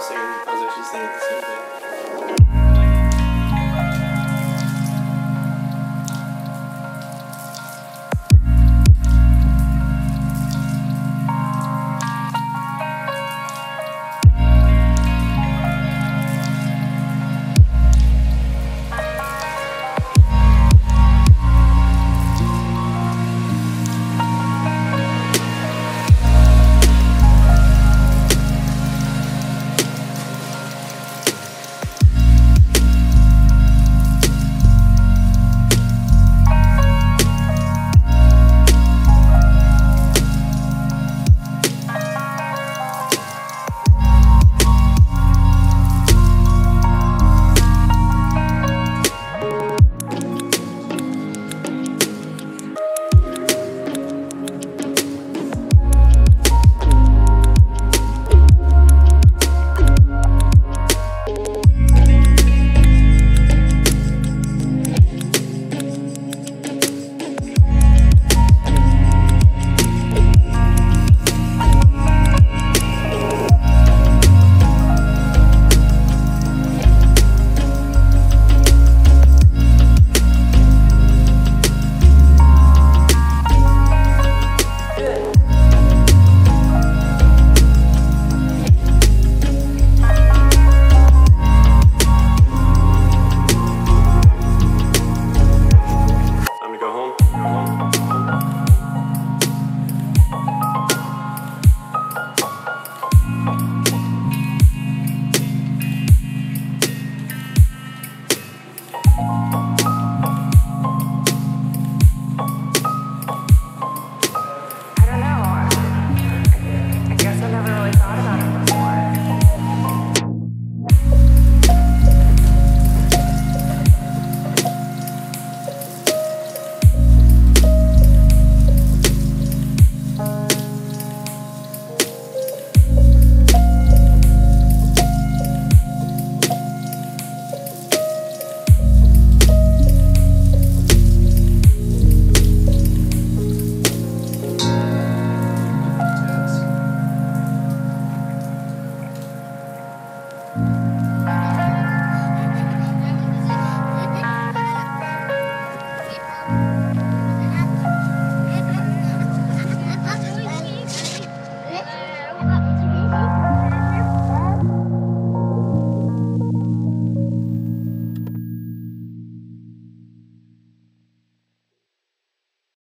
I was actually saying the same thing.